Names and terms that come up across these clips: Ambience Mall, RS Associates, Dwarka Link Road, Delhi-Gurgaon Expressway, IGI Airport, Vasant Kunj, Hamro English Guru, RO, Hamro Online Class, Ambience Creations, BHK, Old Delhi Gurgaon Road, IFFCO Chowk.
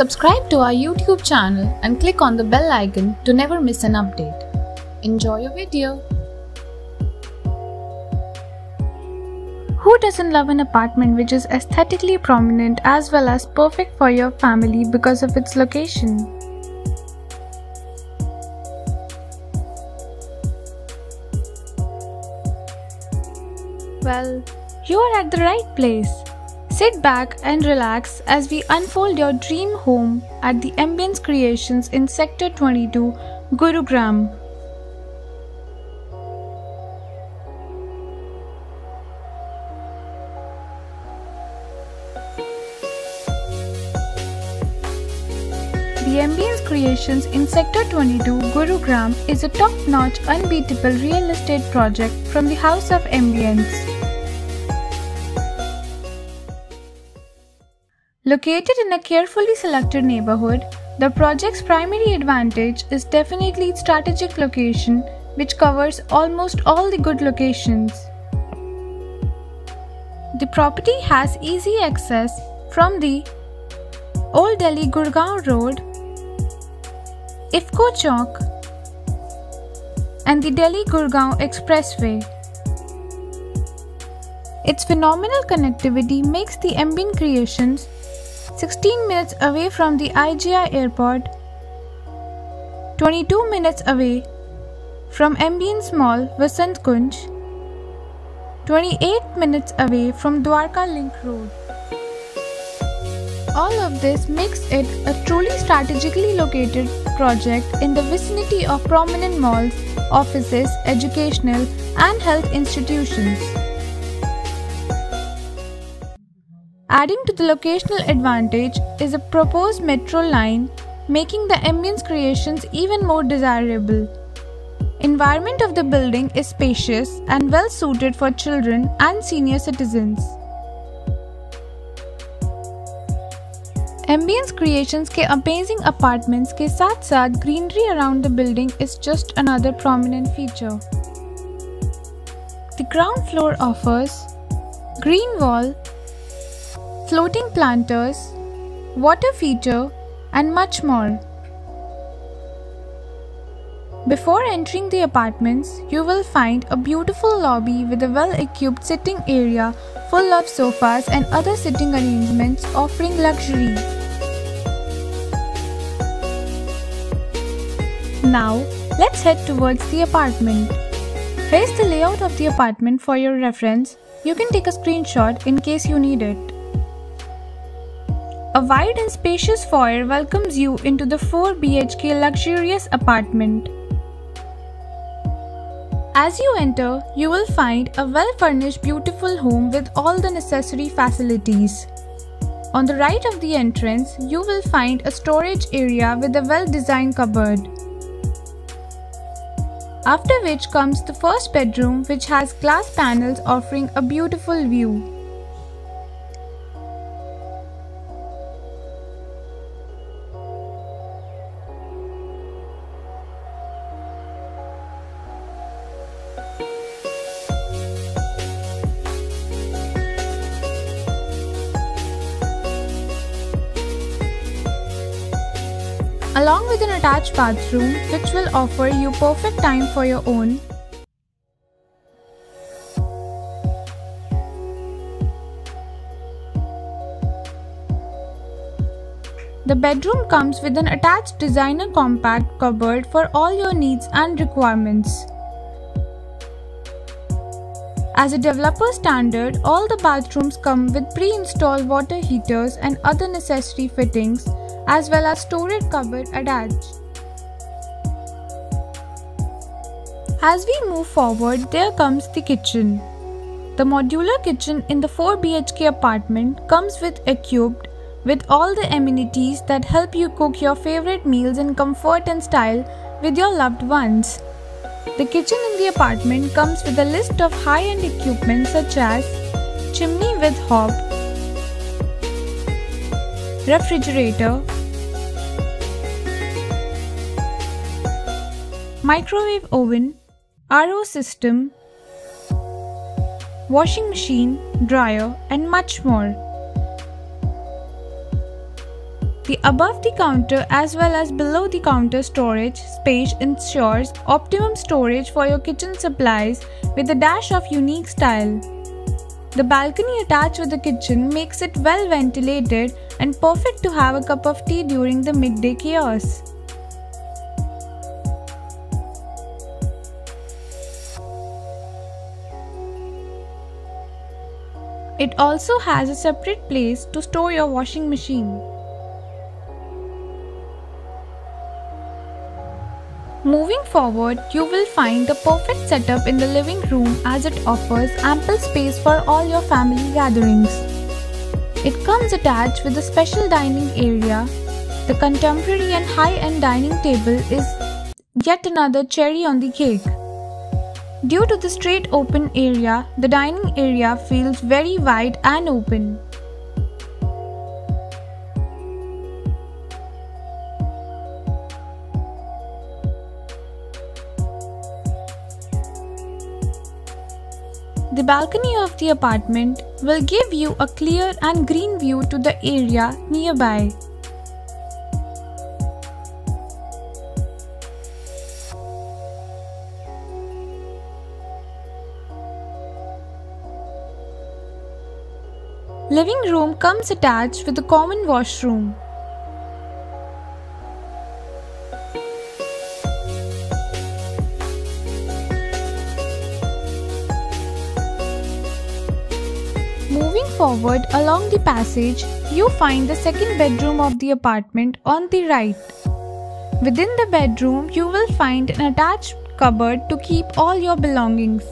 Subscribe to our YouTube channel and click on the bell icon to never miss an update. Enjoy your video. Who doesn't love an apartment which is aesthetically prominent as well as perfect for your family because of its location? Well, you are at the right place. Sit back and relax as we unfold your dream home at the Ambience Creations in Sector 22, Gurugram. The Ambience Creations in Sector 22, Gurugram is a top-notch, unbeatable real estate project from the House of Ambience. Located in a carefully selected neighborhood, the project's primary advantage is definitely its strategic location, which covers almost all the good locations. The property has easy access from the Old Delhi-Gurgaon Road, IFFCO Chowk and the Delhi-Gurgaon Expressway. Its phenomenal connectivity makes the Ambience Creations 16 minutes away from the IGI Airport, 22 minutes away from Ambience Mall, Vasant Kunj, 28 minutes away from Dwarka Link Road. All of this makes it a truly strategically located project in the vicinity of prominent malls, offices, educational and health institutions. Adding to the locational advantage is a proposed metro line, making the Ambience Creations even more desirable. Environment of the building is spacious and well suited for children and senior citizens. Ambience Creations के amazing apartments के साथ साथ greenery around the building is just another prominent feature. The ground floor offers green wall, floating planters, water feature and much more. Before entering the apartments, you will find a beautiful lobby with a well-equipped sitting area full of sofas and other sitting arrangements offering luxury. Now, let's head towards the apartment. Here's the layout of the apartment for your reference. You can take a screenshot in case you need it. A wide and spacious foyer welcomes you into the 4 BHK luxurious apartment. As you enter, you will find a well-furnished beautiful home with all the necessary facilities. On the right of the entrance, you will find a storage area with a well-designed cupboard. After which comes the first bedroom, which has glass panels offering a beautiful view. Along with an attached bathroom which will offer you perfect time for your own. The bedroom comes with an attached designer compact cupboard for all your needs and requirements. As a developer standard, all the bathrooms come with pre-installed water heaters and other necessary fittings, as well as storage cupboard attached. As we move forward, there comes the kitchen. The modular kitchen in the 4 BHK apartment comes with equipped with all the amenities that help you cook your favorite meals in comfort and style with your loved ones. The kitchen in the apartment comes with a list of high-end equipment such as chimney with hob, refrigerator, microwave oven, RO system, washing machine, dryer and much more. The above the counter as well as below the counter storage space ensures optimum storage for your kitchen supplies with a dash of unique style. The balcony attached with the kitchen makes it well ventilated and perfect to have a cup of tea during the midday chaos. It also has a separate place to store your washing machine. Moving forward, you will find the perfect setup in the living room as it offers ample space for all your family gatherings. It comes attached with a special dining area. The contemporary and high-end dining table is yet another cherry on the cake. Due to the straight open area, the dining area feels very wide and open. The balcony of the apartment will give you a clear and green view to the area nearby. Living room comes attached with a common washroom. Moving forward along the passage, you find the second bedroom of the apartment on the right. Within the bedroom, you will find an attached cupboard to keep all your belongings.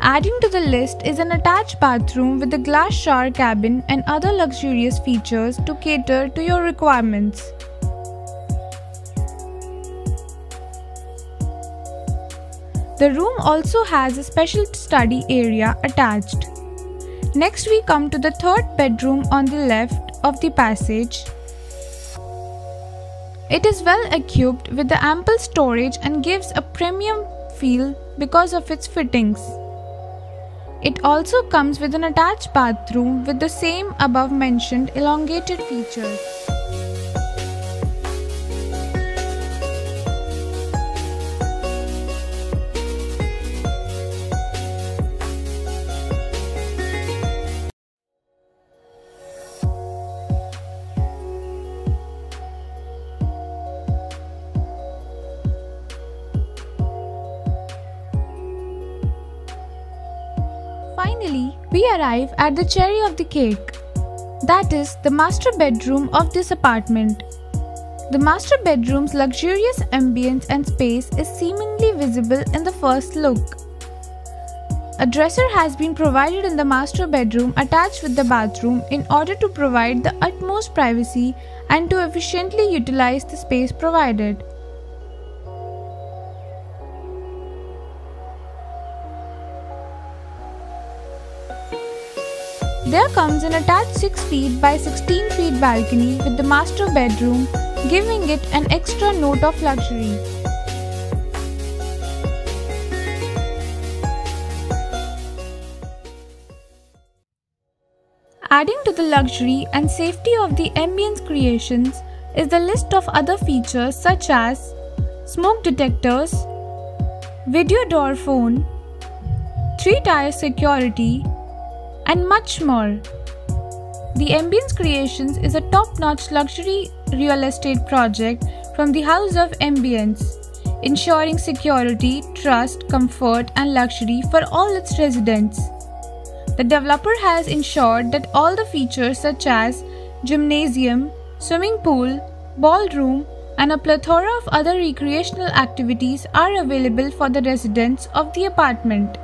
Adding to the list is an attached bathroom with a glass shower cabin and other luxurious features to cater to your requirements. The room also has a special study area attached. Next, we come to the third bedroom on the left of the passage. It is well equipped with the ample storage and gives a premium feel because of its fittings. It also comes with an attached bathroom with the same above mentioned elongated features. Finally, we arrive at the cherry of the cake, that is the master bedroom of this apartment. The master bedroom's luxurious ambience and space is seemingly visible in the first look. A dresser has been provided in the master bedroom attached with the bathroom in order to provide the utmost privacy and to efficiently utilize the space provided. There comes an attached 6 feet by 16 feet balcony with the master bedroom, giving it an extra note of luxury. Adding to the luxury and safety of the Ambience Creations is the list of other features such as smoke detectors, video door phone, 3-tier security, and much more. The Ambience Creations is a top-notch luxury real estate project from the House of Ambience, ensuring security, trust, comfort, and luxury for all its residents. The developer has ensured that all the features such as gymnasium, swimming pool, ballroom, and a plethora of other recreational activities are available for the residents of the apartment.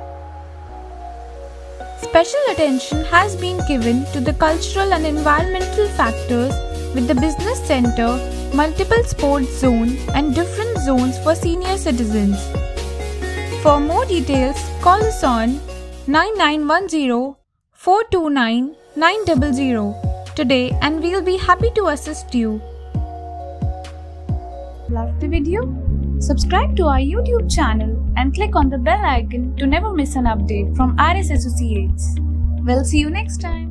Special attention has been given to the cultural and environmental factors with the business center, multiple sports zone and different zones for senior citizens. For more details, call us on 9910-429-900 today and we'll be happy to assist you. Love the video? Subscribe to our YouTube channel and click on the bell icon to never miss an update from RS Associates. We'll see you next time.